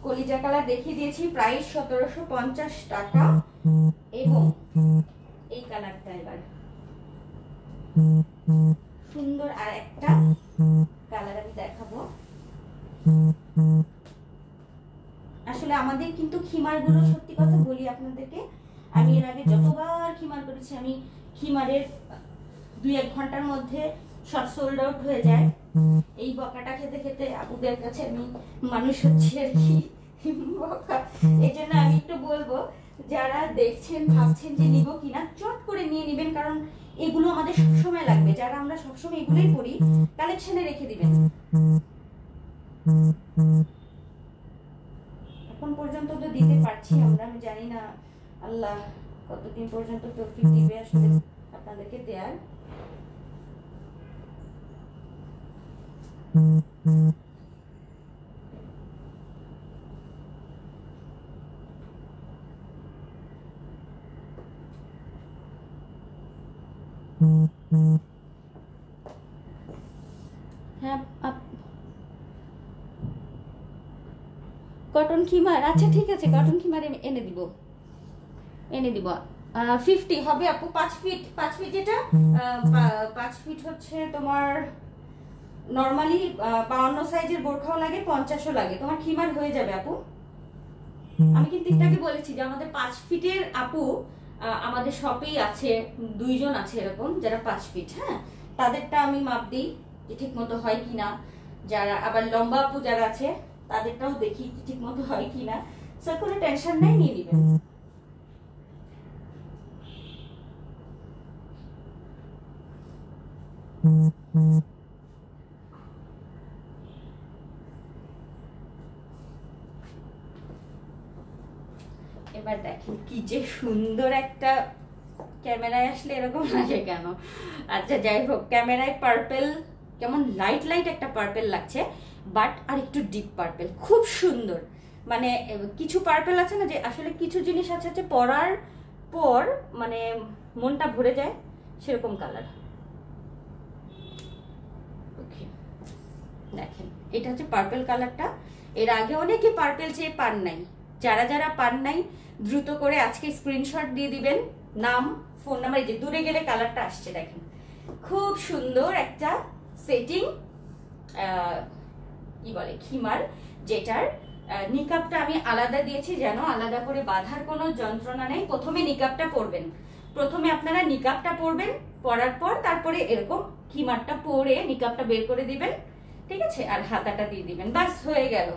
কলিজা কালার দেখিয়ে দিয়েছি, প্রাইস 1750 টাকা। এবং এই কালারটা এবার সুন্দর আর একটা কালার আমি দেখাবো। আসলে আমাদের কিন্তু খিমারগুলো সত্যি কথা বলি আপনাদেরকে, আমি এর আগে যতবার খিমার করেছি আমি খিমারের 2-1 ঘন্টার মধ্যে সব সোল্ড আউট হয়ে যায়। এই বকাটা খেতে খেতে আপুদের কাছে আমি মানুষ হচ্ছে আর কি, বকা। এই জন্য আমি একটু বলবো যারা দেখছেন ভাবছেন যে নিব কিনা, চট করে নিয়ে নিবেন, কারণ এগুলো আমাদের সবসময় লাগবে। যারা আমরা সবসময় এগুলোই পড়ি কালেকশনে রেখে দিবেন। এখন পর্যন্ত তো দিতে পারছি আমরা, আমি জানি না আল্লাহ কতদিন পর্যন্ত তৌফিক দিবে আসলে আপনাদেরকে দেয়ার। কটন খিমার, আচ্ছা ঠিক আছে, কটন খিমার এনে দিব। 50 হবে আপু, 5 ফিট, 5 ফিট যেটা 5 ফিট হচ্ছে তোমার নরমালি 52 সাইজের বোরখাও লাগে, 50ও লাগে, তোমার খিমার হয়ে যাবে আপু। আমি কিন্তু ঠিকঠাকই বলেছি যে আমাদের 5 ফিটের আপু আমাদের শপেই আছে, 2 জন আছে এরকম যারা 5 ফিট, হ্যাঁ তাদেরটা আমি মাপ দিই যে ঠিক মতো হয় কিনা। যারা আবার লম্বা আপু যারা আছে তাদেরটাও দেখি ঠিক মতো হয় কিনা। স্যার কোনো টেনশন নাই, নিয়ে নেবেন। এবার দেখেন কি যে সুন্দর একটা, ক্যামেরায় আসলে এরকম লাগে কেন, আচ্ছা যাই হোক, ক্যামেরায় পার্পল কেমন লাইট লাইট একটা পার্পল লাগছে, বাট আর একটু ডিপ পার্পল, খুব সুন্দর। মানে কিছু পার্পল আছে না যে আসলে কিছু জিনিস আছে যে পরার পর মানে মনটা ভরে যায়, সেরকম কালার। ওকে দেখেন এটা হচ্ছে পার্পল কালারটা, এর আগে অনেকে পার্পল চেয়ে পান নাই, যারা যারা পান নাই দ্রুত করে আজকে স্ক্রিনশট দিয়ে দিবেন, নাম ফোন নাম্বার। এই যে দূরে গেলে কালারটা আসছে, দেখেন খুব সুন্দর একটা সেটিং, কি বলে খিমার, যেটার निकाबटा आमी आलादा दिएछि जेन आलादा करे बाधार कोनो यंत्रणा नेই। प्रथमे निकाबटा पड़बेन, प्रथमे आपनारा निकाबटा पड़बेन, पड़ार पर तारपरे एरकम खिमारटा पड़े निकाबटा बेर करे दिबेन, ठीक आछे। आर हाताटा दिए दिबेन, बास हये गेल।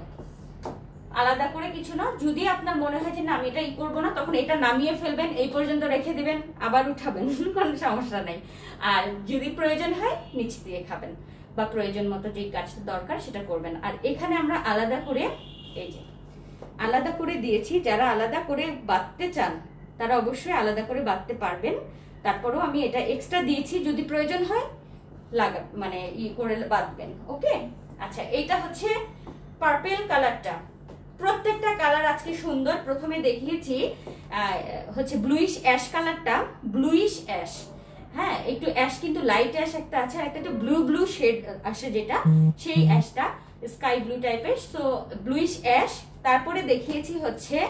आलादा करे किछु ना। जोदि आपनार मने हय जे ना आमी एटा इ करब ना, तखन एटा नामिये फेलबेन, एइ पर्यन्त रेखे दिबेन, आबार उठाबेन, कोनो समस्या नेই। आर जोदि प्रयोजन हय निच दिये खाबेन बा प्रयोजन मतो जे काजटा दरकार सेटा करबेन। आर एखाने आमरा आलादा करे आलादा करे दिएछि। जारा आलादा करे बांधते चान तारा अवश्य आलादा करे बांधते पारबेन। तारपरेও আমি এটা এক্সট্রা দিয়েছি, যদি প্রয়োজন হয় লাগা মানে ই করে বাঁধবেন। ওকে, আচ্ছা এটা হচ্ছে পার্পল কালারটা। প্রত্যেকটা কালার আজকে সুন্দর। প্রথমে দেখিয়েছি হচ্ছে ব্লুইশ অ্যাশ কালারটা, ব্লুইশ অ্যাশ। হ্যাঁ, একটু অ্যাশ কিন্তু লাইট অ্যাশ একটা আছে, আর একটা ব্লু ব্লু শেড আসে যেটা, সেই অ্যাশটা स्काई ब्लू टाइपर। So bluish ash. तारपरे देखिए होच्छे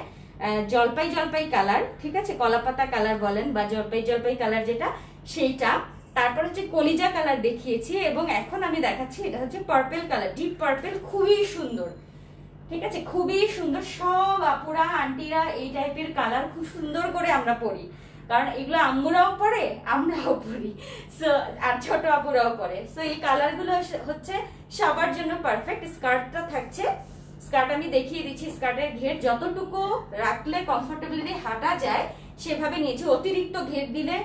जलपाई जलपाई कलर, ठीक है, कलापाता कलर बोलें बा जलपाई जलपाई कलर जेटा सेटा। तारपर होच्छे कलिजा कलर देखिए, एबं एखन आमी देखाच्छि एटा होच्छे पार्पल कलर, डीप पार्पल, खूबई सुंदर, ठीक है, खूबई सुंदर। सब आपुरा आंटीरा एई टाइपेर कलर खूब सुंदर करे आमरा परि, कारण एगुलो आम्मुराओ परे आमराओ परि। सो आर छोटो आपुराओ परे। सो এই কালারগুলো হচ্ছে সবার জন্য পারফেক্ট। স্কার্টটা থাকছে, স্কার্ট আমি দেখিয়ে দিচ্ছি। স্কার্টের ঘের যতটুকু রাখলে কমফোর্টেবলি হাঁটা যায় সেভাবে নিচে, অতিরিক্ত ঘের দিলে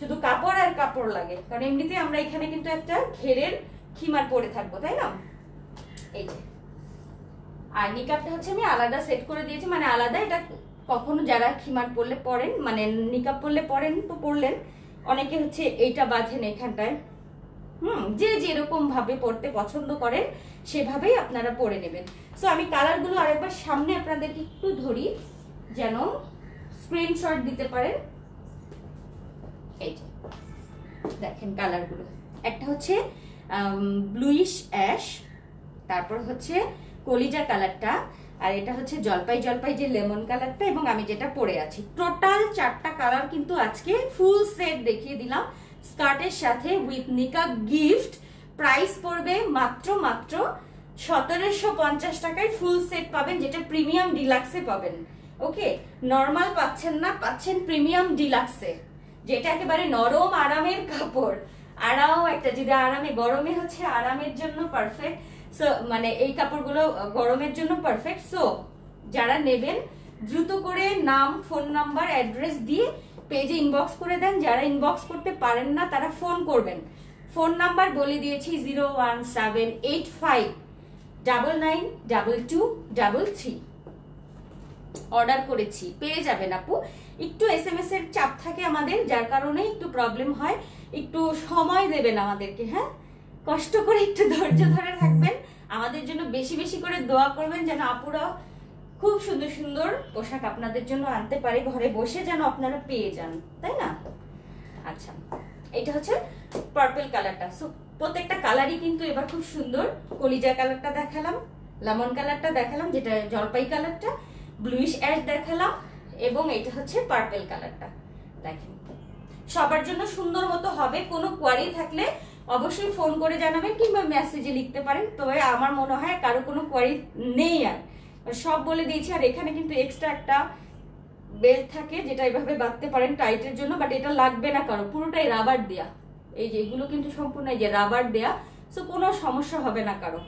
শুধু কাপড় আর কাপড় লাগে, কারণ এমনিতে আমরা এখানে কিন্তু একটা ঘেরের খিমার পরে থাকবো, তাই না? এই যে আর নিকাবটা হচ্ছে আমি আলাদা সেট করে দিয়েছি, মানে আলাদা। এটা কখনো যারা খিমার পরলে পরেন, মানে নিকাব পরলে পরেন তো পরলেন, অনেকে হচ্ছে এইটা বাঁধেন এখানটায়। যে যেরকম ভাবে পরতে পছন্দ করেন সেভাবেই আপনারা পরে নেবেন। সো আমি কালারগুলো আরেকবার সামনে আপনাদেরকে একটু ধরি যেন স্ক্রিনশট দিতে পারেন। এই যে দেখেন কালারগুলো, একটা হচ্ছে ব্লুইশ অ্যাশ, তারপর হচ্ছে কলিজা কালারটা, আর এটা হচ্ছে জলপাই জলপাই যে লেমন কালারটা, এবং আমি যেটা পরে আছি। টোটাল চারটা কালার কিন্তু আজকে ফুল সেট দেখিয়ে দিলাম স্কার্টের সাথে উইথ নিকাব গিফট। প্রাইস পড়বে মাত্র মাত্র 1750 টাকায় ফুল সেট পাবেন, যেটা প্রিমিয়াম ডিলাক্সে পাবেন। ওকে, নর্মাল পাচ্ছেন না, পাচ্ছেন প্রিমিয়াম ডিলাক্সে, যেটা একেবারে নরম আরামের কাপড়। আরাও একটা যদি আরামে, গরমে হচ্ছে আরামের জন্য পারফেক্ট। সো মানে এই কাপড়গুলো গরমের জন্য পারফেক্ট। সো যারা নেবেন দ্রুত করে নাম, ফোন নাম্বার, অ্যাড্রেস দিয়ে পেজে ইনবক্স করে দেন। যারা ইনবক্স করতে পারেন না তারা ফোন করবেন। ফোন নাম্বার বলে দিয়েছি 01785999233। অর্ডার করেছি, পেয়ে যাবেন আপু। একটু SMS এর চাপ থাকে আমাদের, যার কারণে একটু প্রবলেম হয়। একটু সময় দেবেন আমাদেরকে, হ্যাঁ, কষ্ট করে একটু ধৈর্য ধরে থাকবেন। আমাদের জন্য বেশি বেশি করে দোয়া করবেন যেন আপুরা খুব সুন্দর সুন্দর পোশাক আপনাদের জন্য আনতে পারে, ঘরে বসে যেন আপনারা পেয়ে যান, তাই না? আচ্ছা, এটা হচ্ছে পার্পল কালারটা। সো প্রত্যেকটা কালারই কিন্তু এবার খুব সুন্দর। কলিজা কালারটা দেখালাম, লেমন কালারটা দেখালাম, যেটা জলপাই কালারটা, ব্লুইশ অ্যাশ দেখালাম, এবং এটা হচ্ছে পার্পল কালারটা। দেখেন সবার জন্য সুন্দর মতো হবে। কোনো কোয়ারি থাকলে অবশ্যই ফোন করে জানাবেন কিংবা মেসেজে লিখতে পারেন। তবে আমার মনে হয় কারো কোনো কোয়ারি নেই, আর সব বলে দিয়েছি। আর এখানে কিন্তু এক্সট্রা একটা বেল্ট থাকে, যেটা এইভাবে বাঁধতে পারেন টাইটের জন্য, বাট এটা লাগবে না কারো, পুরোটাই রাবার দেয়া। এই যে এগুলো কিন্তু সম্পূর্ণ এই যে রাবার দেয়া, সো কোনো সমস্যা হবে না কারো।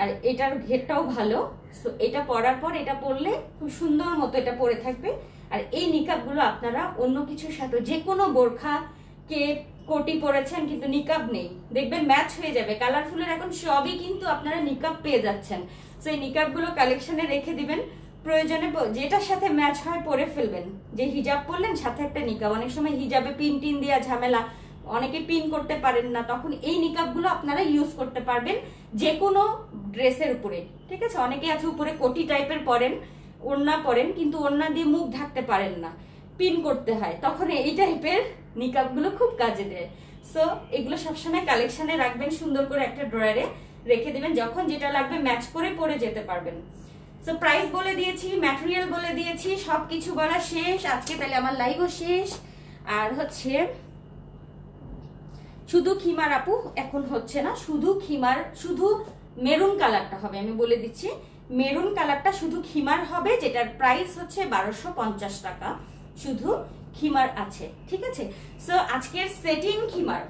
আর এটার ঘেরটাও ভালো। সো এটা পরার পর এটা পরলে খুব সুন্দর মতো এটা পরে থাকবে। আর এই নিকাবগুলো আপনারা অন্য কিছুর সাথে, যে কোনো বোরখা কে কোটি পরেছেন কিন্তু নিকাব নেই, দেখবেন ম্যাচ হয়ে যাবে। কালারফুলের এখন সবই কিন্তু আপনারা নিকাব পেয়ে যাচ্ছেন। সো এই নিকাবগুলো কালেকশনে রেখে দিবেন, প্রয়োজনে যেটার সাথে ম্যাচ হয় পরে ফেলবেন। যে হিজাব পরলেন সাথে একটা নিকাব, অনেক সময় হিজাবে পিন টিন দেওয়া ঝামেলা, অনেকে পিন করতে পারেন না, তখন এই নিকাবগুলো আপনারা ইউজ করতে পারবেন যে কোনো ড্রেসের উপরে, ঠিক আছে? অনেকে আছে উপরে কোটি টাইপের পরেন, ওড়না পরেন, কিন্তু ওড়না দিয়ে মুখ ঢাকতে পারেন না, পিন করতে হয়, তখন এই টাইপের নিকাবগুলো খুব কাজে দেয়। সো এগুলো সবসময় কালেকশনে রাখবেন, সুন্দর করে একটা ড্রয়ারে রেখে দেবেন, যখন যেটা লাগবে ম্যাচ করে পরে যেতে পারবেন। সো প্রাইস বলে দিয়েছি, ম্যাটেরিয়াল বলে দিয়েছি, সব কিছু বলা শেষ আজকে। তাহলে আমার লাইভও শেষ। আর হচ্ছে শুধু খিমার আপু এখন হচ্ছে না, শুধু খিমার, শুধু মেরুন কালারটা হবে, আমি বলে দিচ্ছি। मेरुन कलर शुधु खिमार होबे जेटार प्राइस होच्छे 1250 टाका शुधु खिमार आछे ठीक आछे। सो आजकेर सेटिंग खिमार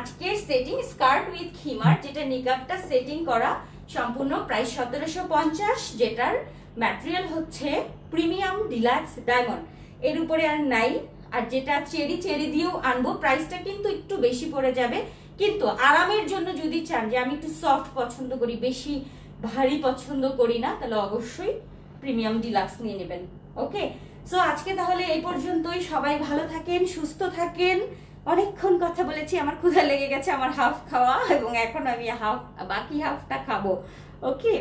आजकेर सेटिंग स्कार्ट उइथ खिमार जेटा निकाबटा सेटिंग करा सम्पूर्ण प्राइस 1750 जेटार मटेरियल होच्छे प्रिमियम डिलक्स डायमंड एर उपरे आर नाई और जेटा चेरी चेरी दिए आनबो प्राइसटा किन्तु एकटु बेशी पड़े जाबे किन्तु आरामेर जोन्नो जोदि चान जे आमि एकटु सफ्ट पछंद करी बेशी भारी पछंद करी ना ताहले अवश्यई प्रिमियम डिलक्स निये नेबेन ओके। सो आजके ताहले ए पर्यन्तই सबाई भालो थाकेन सुस्थ थाकेन अनेकक्षण कथा बोलेছি আমার ক্ষুধা লেগে গেছে আমার হাফ খাওয়া এবং এখন আমি হাফ বাকি হাফটা খাবো ওকে।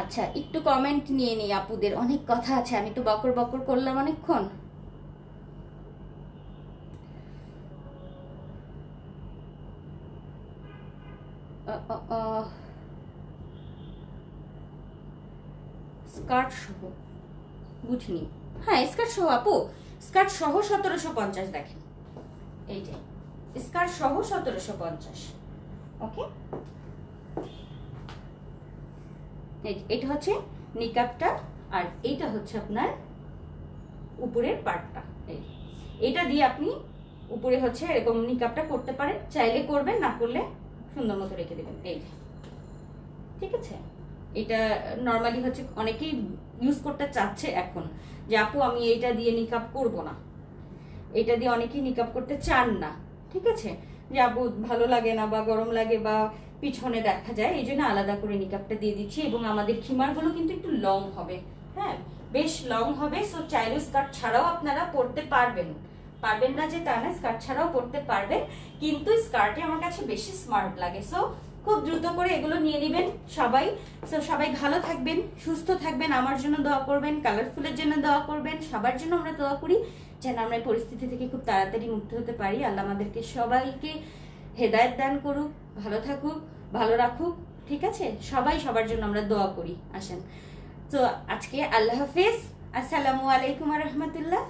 আচ্ছা একটু কমেন্ট নিয়ে নেই আপুদের অনেক কথা আছে আমি তো বকর বকর করলাম অনেকক্ষণ। স্কার্ট সহ বুঝিনি হ্যাঁ স্কার্ট সহ আপু स्कार्ट सह 1750 देखें स्कार्ट सह 1750 ओके निकाबटा और एटा होच्छे आपनार ऊपरेर पार्टटा एटा दिए आपनी ऊपरे होच्छे एरकम निकाबटा करते पारेन चाइले करबेन ना करले सुंदर मतो रेखे दिबेन एई ठीक आछे। এটা নরমালি হচ্ছে অনেকেই ইউজ করতে চাচ্ছে এখন যে আপু আমি এটা দিয়ে নিকাব করব না এটা দিয়ে অনেকেই নিকাব করতে চান না ঠিক আছে যে আপু ভালো লাগে না বা গরম লাগে বা পিছনে দেখা যায় এইজন্য আলাদা করে নিকাবটা দিয়ে দিচ্ছি এবং আমাদের খিমারগুলো কিন্তু একটু লং হবে হ্যাঁ বেশ লং হবে। সো চাইলে স্কার্ট ছাড়াও আপনারা পরতে পারবেন পারবেন না যে তা না স্কার্ট ছাড়াও পরতে পারবেন কিন্তু স্কার্টই আমার কাছে বেশি স্মার্ট লাগে। সো खूब द्रुत करे एगुलो निये नेबेन सबाई। सो सबाई भालो थाकबेन सुस्थ थाकबेन आमार जोन्नो दोया करबेन कलरफुलेर जोन्नो दोया करबेन सबार जोन्नो आमरा दोया करी जेन आमरा परिस्थिति थेके खूब ताड़ाताड़ी मुक्त होते पारी आल्लाह आमादेरके सबाईके हेदायत दान करुक भालो थाकुक भालो राखुक ठीक आछे सबाई सबार जोन्नो आमरा दोया करी आसेन। तो आजके आल्लाह हाफेज असलामु आलैकुम ओया रहमतुल्लाह।